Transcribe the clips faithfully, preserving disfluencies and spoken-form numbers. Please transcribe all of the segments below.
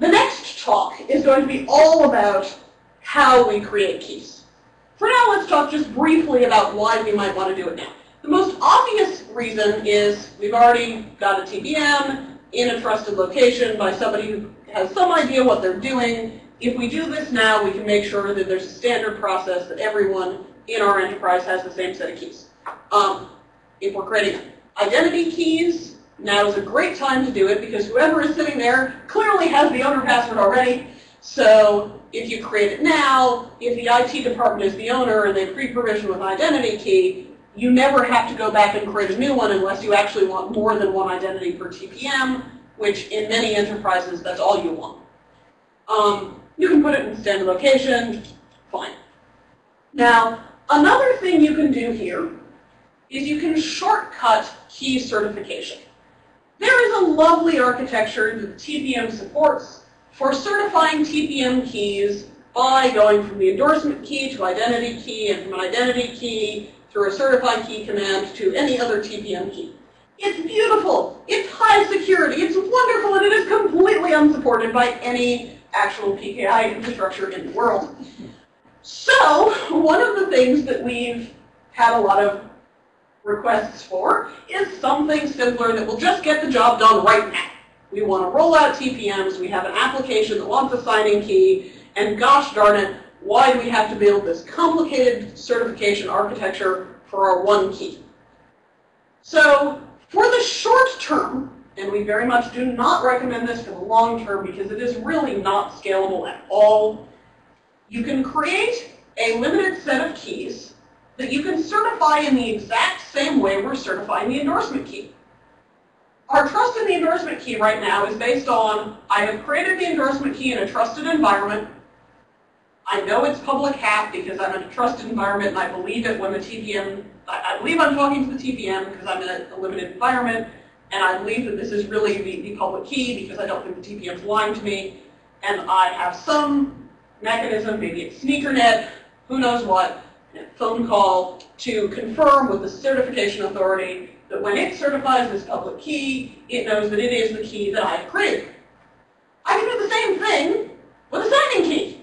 The next talk is going to be all about how we create keys. For now, let's talk just briefly about why we might want to do it now. The most obvious reason is we've already got a T P M in a trusted location by somebody who has some idea what they're doing. If we do this now, we can make sure that there's a standard process that everyone in our enterprise has the same set of keys. Um, if we're creating identity keys, now is a great time to do it because whoever is sitting there clearly has the owner password already. So if you create it now, if the I T department is the owner and they pre-provision with an identity key, you never have to go back and create a new one unless you actually want more than one identity per T P M, which in many enterprises, that's all you want. Um, you can put it in standard location, fine. Now, another thing you can do here is you can shortcut key certification. There is a lovely architecture that the T P M supports for certifying T P M keys by going from the endorsement key to identity key, and from an identity key through a certify key command to any other T P M key. It's beautiful, it's high security, it's wonderful, and it is completely unsupported by any actual P K I infrastructure in the world. So, one of the things that we've had a lot of requests for is something simpler that will just get the job done right now. We want to roll out T P Ms, we have an application that wants a signing key, and gosh darn it, why do we have to build this complicated certification architecture for our one key? So, for the short term, and we very much do not recommend this for the long term because it is really not scalable at all, you can create a limited set of keys that you can certify in the exact same way we're certifying the endorsement key. Our trust in the endorsement key right now is based on, I have created the endorsement key in a trusted environment. I know it's public half because I'm in a trusted environment and I believe it when the T P M, I believe I'm talking to the T P M because I'm in a limited environment, and I believe that this is really the, the public key because I don't think the T P M's lying to me, and I have some mechanism, maybe it's sneakernet, who knows what, a phone call to confirm with the certification authority that when it certifies this public key, it knows that it is the key that I have created. I can do the same thing with a signing key,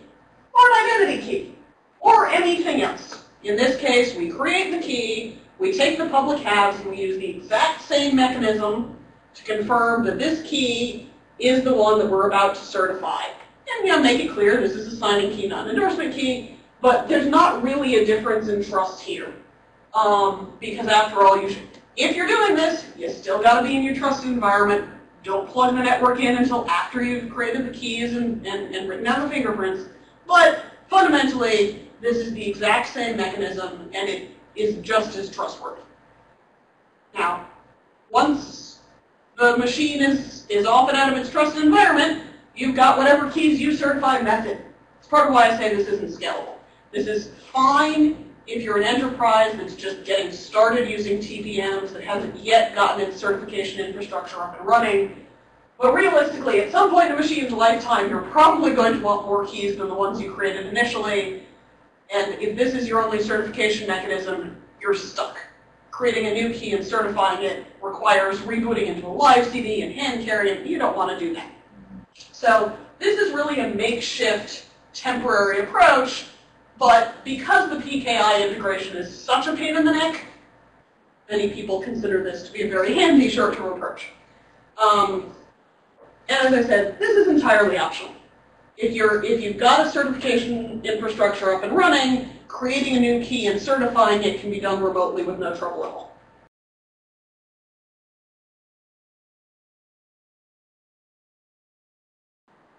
or an identity key, or anything else. In this case, we create the key, we take the public halves, and we use the exact same mechanism to confirm that this key is the one that we're about to certify. And we you know, make it clear this is a signing key, not an endorsement key, but there's not really a difference in trust here. Um, because after all, you should, if you're doing this, you still got to be in your trusted environment. Don't plug the network in until after you've created the keys and, and, and written down the fingerprints. But fundamentally, this is the exact same mechanism, and it is just as trustworthy. Now, once the machine is, is off and out of its trusted environment, you've got whatever keys you certify method. It's part of why I say this isn't scalable. This is fine if you're an enterprise that's just getting started using T P Ms, that hasn't yet gotten its certification infrastructure up and running. But realistically, at some point in a machine's lifetime, you're probably going to want more keys than the ones you created initially. And if this is your only certification mechanism, you're stuck. Creating a new key and certifying it requires rebooting into a live C D and hand carrying. You don't want to do that. So this is really a makeshift, temporary approach. But because the P K I integration is such a pain in the neck, many people consider this to be a very handy short-term approach. Um, And as I said, this is entirely optional. If, you're, if you've got a certification infrastructure up and running, creating a new key and certifying it can be done remotely with no trouble at all.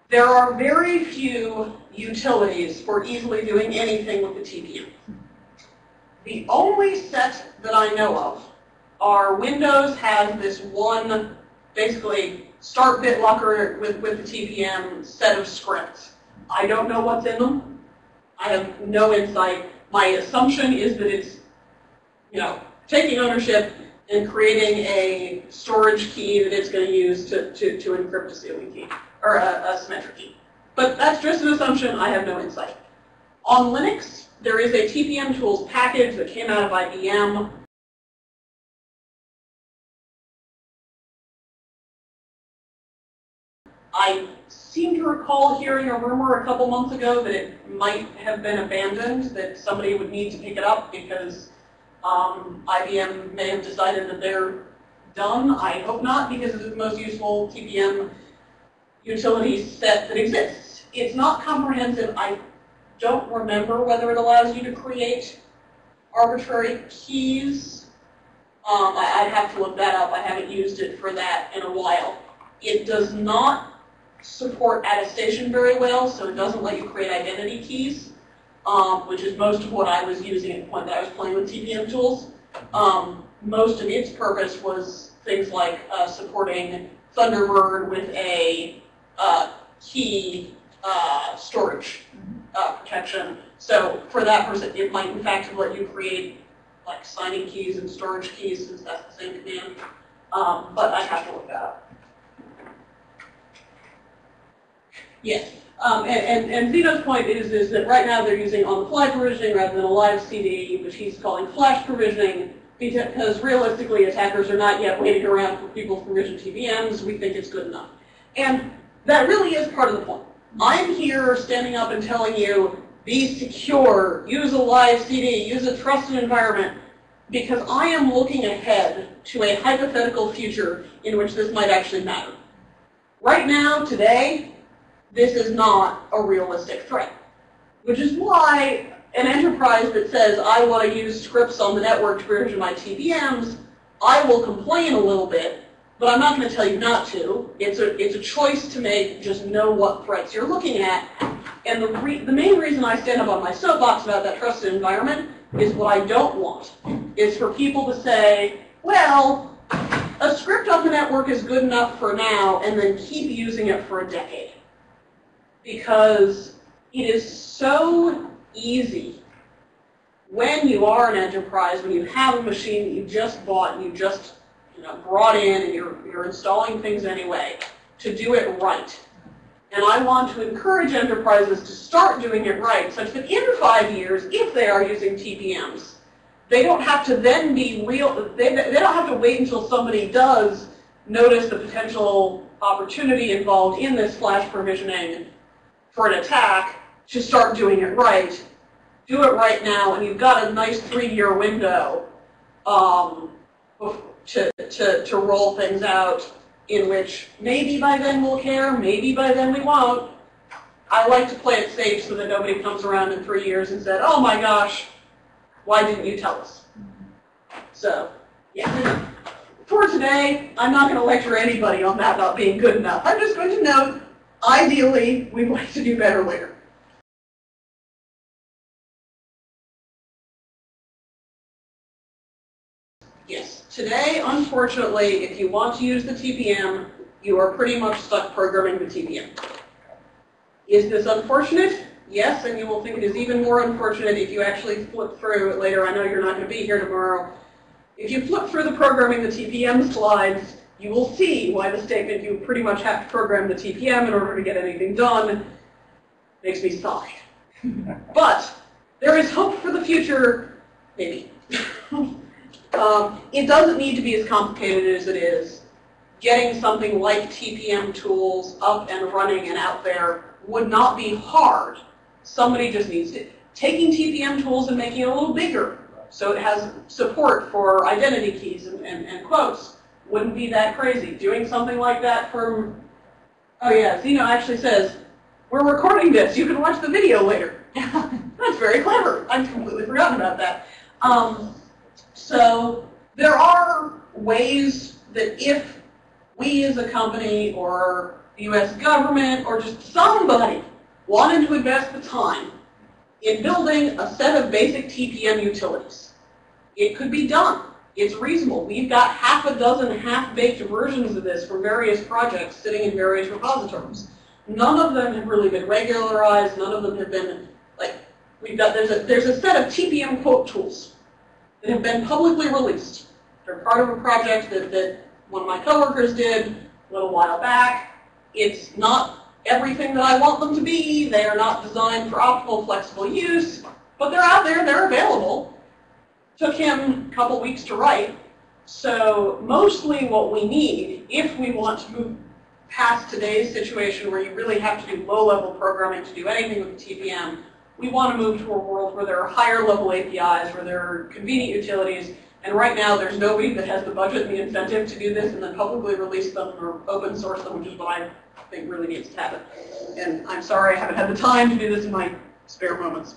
There are very few utilities for easily doing anything with the T P M. The only set that I know of are Windows has this one, basically, start BitLocker with, with the T P M set of scripts. I don't know what's in them. I have no insight. My assumption is that it's, you know, taking ownership and creating a storage key that it's going to use to, to, to encrypt a ceiling key, or a, a symmetric key. But that's just an assumption. I have no insight. On Linux, there is a T P M tools package that came out of I B M. I seem to recall hearing a rumor a couple months ago that it might have been abandoned, that somebody would need to pick it up because um, I B M may have decided that they're done. I hope not, because it's the most useful T P M utility set that exists. It's not comprehensive. I don't remember whether it allows you to create arbitrary keys. Um, I, I'd have to look that up. I haven't used it for that in a while. It does not support attestation very well, so it doesn't let you create identity keys, um, which is most of what I was using at the point that I was playing with T P M tools. Um, most of its purpose was things like uh, supporting Thunderbird with a uh, key uh, storage uh, protection. So for that person, it might in fact let you create like signing keys and storage keys, since that's the same command. Um, but I have to look that up. Yes, um, and, and, and Zeno's point is, is that right now they're using on-the-fly provisioning rather than a live C D, which he's calling flash provisioning, because realistically attackers are not yet waiting around for people to provision T P Ms. We think it's good enough. And that really is part of the point. I'm here standing up and telling you, be secure, use a live C D, use a trusted environment, because I am looking ahead to a hypothetical future in which this might actually matter. Right now, today, this is not a realistic threat, which is why an enterprise that says, I want to use scripts on the network to provision my T P Ms, I will complain a little bit, but I'm not going to tell you not to. It's a, it's a choice to make. Just know what threats you're looking at. And the, re the main reason I stand up on my soapbox about that trusted environment is what I don't want is for people to say, well, a script on the network is good enough for now, and then keep using it for a decade. Because it is so easy when you are an enterprise, when you have a machine that you just bought and you just you know, brought in and you're, you're installing things anyway, to do it right. And I want to encourage enterprises to start doing it right, such that in five years, if they are using T P Ms, they don't have to then be real, they, they don't have to wait until somebody does notice the potential opportunity involved in this flash provisioning for an attack to start doing it right. Do it right now, and you've got a nice three-year window um, to, to, to roll things out in which maybe by then we'll care, maybe by then we won't. I like to play it safe so that nobody comes around in three years and said, oh my gosh, why didn't you tell us? So, yeah. For today, I'm not going to lecture anybody on that not being good enough. I'm just going to note, ideally, we'd like to do better later. Yes, today, unfortunately, if you want to use the T P M, you are pretty much stuck programming the T P M. Is this unfortunate? Yes, and you will think it is even more unfortunate if you actually flip through it later. I know you're not going to be here tomorrow. If you flip through the programming the T P M slides, you will see why the statement you pretty much have to program the T P M in order to get anything done makes me sigh. But there is hope for the future, maybe. um, it doesn't need to be as complicated as it is. Getting something like T P M tools up and running and out there would not be hard. Somebody just needs to. Taking T P M tools and making it a little bigger, so it has support for identity keys and, and, and quotes. Wouldn't be that crazy. Doing something like that from, oh yeah, Zeno actually says, we're recording this. You can watch the video later. That's very clever. I've completely forgotten about that. Um, so there are ways that if we as a company or the U S government or just somebody wanted to invest the time in building a set of basic T P M utilities, it could be done. It's reasonable. We've got half a dozen half-baked versions of this from various projects sitting in various repositories. None of them have really been regularized. None of them have been, like, we've got, there's a, there's a set of T P M quote tools that have been publicly released. They're part of a project that, that one of my coworkers did a little while back. It's not everything that I want them to be. They are not designed for optimal flexible use, but they're out there, they're available. Took him a couple weeks to write. So mostly what we need, if we want to move past today's situation where you really have to do low-level programming to do anything with the T P M. We want to move to a world where there are higher-level A P Is, where there are convenient utilities, and right now there's nobody that has the budget and the incentive to do this and then publicly release them or open source them, which is what I think really needs to happen. And I'm sorry I haven't had the time to do this in my spare moments.